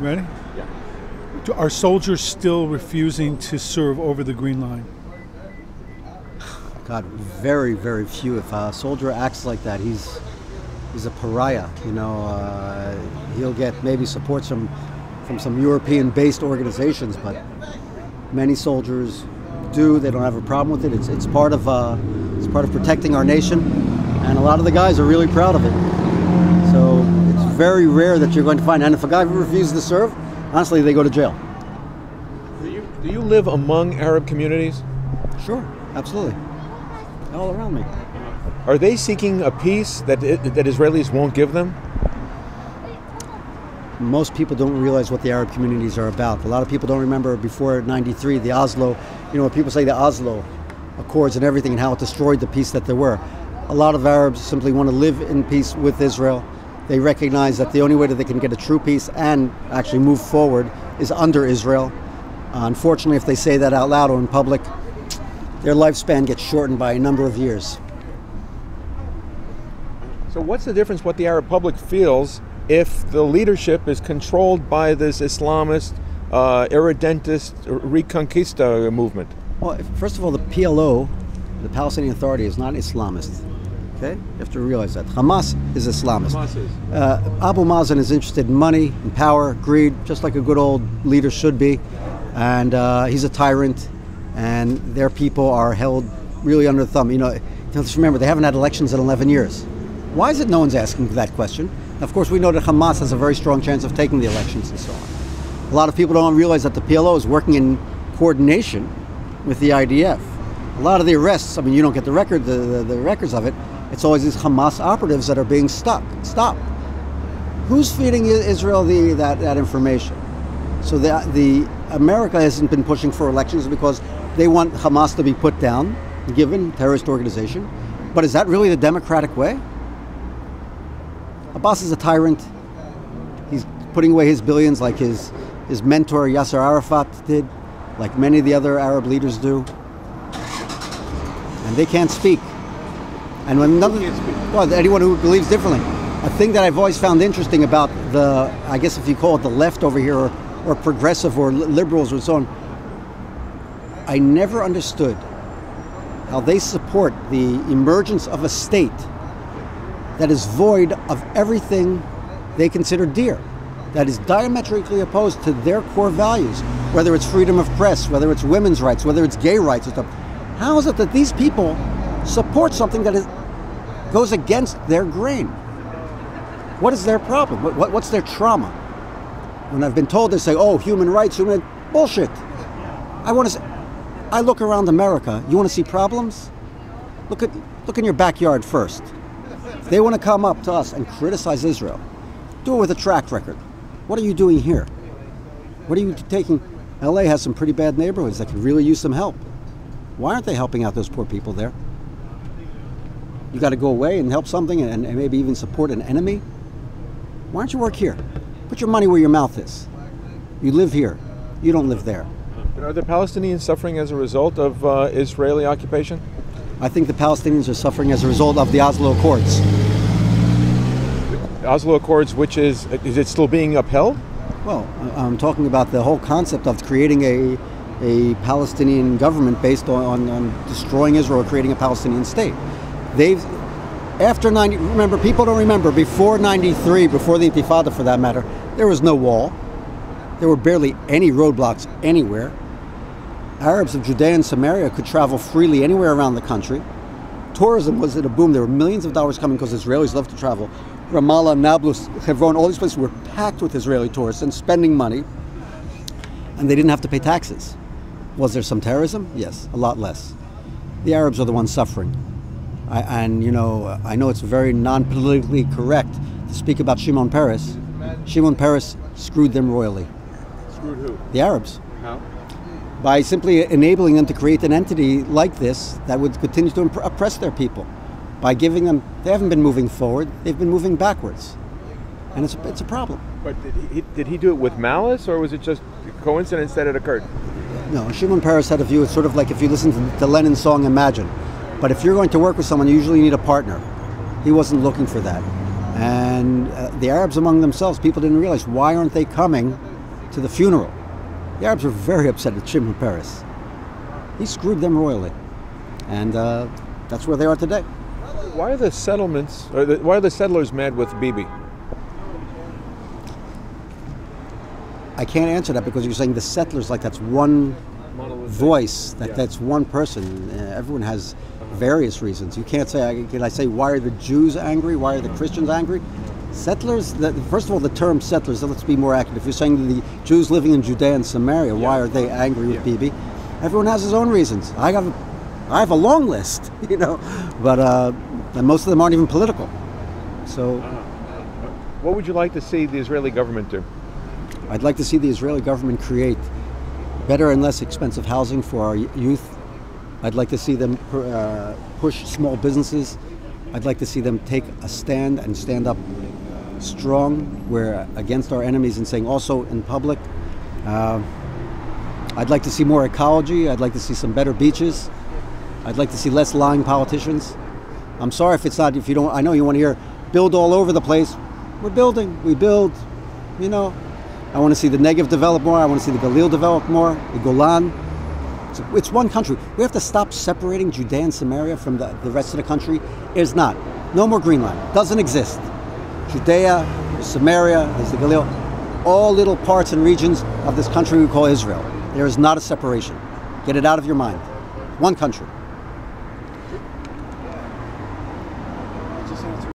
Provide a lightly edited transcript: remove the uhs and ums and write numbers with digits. Ready? Yeah. Are soldiers still refusing to serve over the Green Line? God, very, very few. If a soldier acts like that, he's a pariah. You know, he'll get maybe support from some European-based organizations, but many soldiers do. They don't have a problem with it. It's part of protecting our nation, and a lot of the guys are really proud of it. So it's very rare that you're going to find. And if a guy refuses to serve, honestly, they go to jail. Do you live among Arab communities? Sure, absolutely. All around me. Are they seeking a peace that Israelis won't give them? Most people don't realize what the Arab communities are about. A lot of people don't remember before '93, the Oslo, you know, people say the Oslo Accords and everything and how it destroyed the peace that there were. A lot of Arabs simply want to live in peace with Israel. They recognize that the only way that they can get a true peace and actually move forward is under Israel. Unfortunately, if they say that out loud or in public, their lifespan gets shortened by a number of years. So what's the difference what the Arab public feels if the leadership is controlled by this Islamist, irredentist, Reconquista movement? Well, first of all, the PLO, the Palestinian Authority, is not Islamist. Okay? You have to realize that. Hamas is Islamist. Hamas is. Abu Mazen is interested in money and power, greed, just like a good old leader should be. And he's a tyrant. And their people are held really under the thumb. You know, just remember, they haven't had elections in 11 years. Why is it no one's asking that question? Of course, we know that Hamas has a very strong chance of taking the elections and so on. A lot of people don't realize that the PLO is working in coordination with the IDF. A lot of the arrests, I mean, you don't get the record, the records of it. It's always these Hamas operatives that are being stopped. Who's feeding Israel that information? So the America hasn't been pushing for elections because they want Hamas to be put down, given terrorist organization. But is that really the democratic way? Abbas is a tyrant. He's putting away his billions like his mentor Yasser Arafat did, like many of the other Arab leaders do. And they can't speak. And when anyone who believes differently. A thing that I've always found interesting about the, I guess if you call it the left over here, or progressive or liberals or so on, I never understood how they support the emergence of a state that is void of everything they consider dear, that is diametrically opposed to their core values, whether it's freedom of press, whether it's women's rights, whether it's gay rights or stuff. How is it that these people support something that goes against their grain? What is their problem? What's their trauma? When I've been told, they say, oh, human rights, bullshit. I want to say, I look around America. You want to see problems? Look in your backyard first. If they want to come up to us and criticize Israel, do it with a track record. What are you doing here? What are you taking? LA has some pretty bad neighborhoods that could really use some help. Why aren't they helping out those poor people there? You got to go away and help something and maybe even support an enemy? Why don't you work here? Put your money where your mouth is. You live here. You don't live there. But are the Palestinians suffering as a result of Israeli occupation? I think the Palestinians are suffering as a result of the Oslo Accords. The Oslo Accords, which is it still being upheld? Well, I'm talking about the whole concept of creating a Palestinian government based on destroying Israel, creating a Palestinian state. They've, after 90, remember, people don't remember, before 93, before the Intifada for that matter, there was no wall. There were barely any roadblocks anywhere. Arabs of Judea and Samaria could travel freely anywhere around the country. Tourism was at a boom. There were millions of dollars coming because Israelis love to travel. Ramallah, Nablus, Hebron, all these places were packed with Israeli tourists and spending money. And they didn't have to pay taxes. Was there some terrorism? Yes, a lot less. The Arabs are the ones suffering. And you know, I know it's very non-politically correct to speak about Shimon Peres. Shimon Peres screwed them royally. Screwed who? The Arabs. How? By simply enabling them to create an entity like this that would continue to oppress their people. By giving them, they haven't been moving forward, they've been moving backwards. And it's a problem. But did he do it with malice, or was it just coincidence that it occurred? No, Shimon Peres had a view, it's sort of like if you listen to the Lenin song, Imagine. But if you're going to work with someone, you usually need a partner. He wasn't looking for that. And the Arabs among themselves, people didn't realize, why aren't they coming to the funeral? The Arabs were very upset at Shimon Peres. He screwed them royally. And that's where they are today. Why are the settlements, or why are the settlers mad with Bibi? I can't answer that, because you're saying the settlers, like that's one voice, that's one person. Everyone has various reasons. You can't say, can I say, why are the Jews angry? Why are the Christians angry? Settlers, first of all, the term settlers, let's be more accurate. If you're saying the Jews living in Judea and Samaria, why are they angry with Bibi? Everyone has his own reasons. I have a long list, you know, but and most of them aren't even political. So what would you like to see the Israeli government do? I'd like to see the Israeli government create better and less expensive housing for our youth. I'd like to see them push small businesses. I'd like to see them take a stand and stand up strong. We're against our enemies and saying also in public. I'd like to see more ecology. I'd like to see some better beaches. I'd like to see less lying politicians. I'm sorry if it's not, if you don't, I know you want to hear build all over the place. We're building, we build, you know. I want to see the Negev develop more. I want to see the Galil develop more, the Golan. It's one country. We have to stop separating Judea and Samaria from the rest of the country. It's not. No more Green Line. Doesn't exist. Judea, Samaria, there's the Galil, all little parts and regions of this country we call Israel. There is not a separation. Get it out of your mind. One country.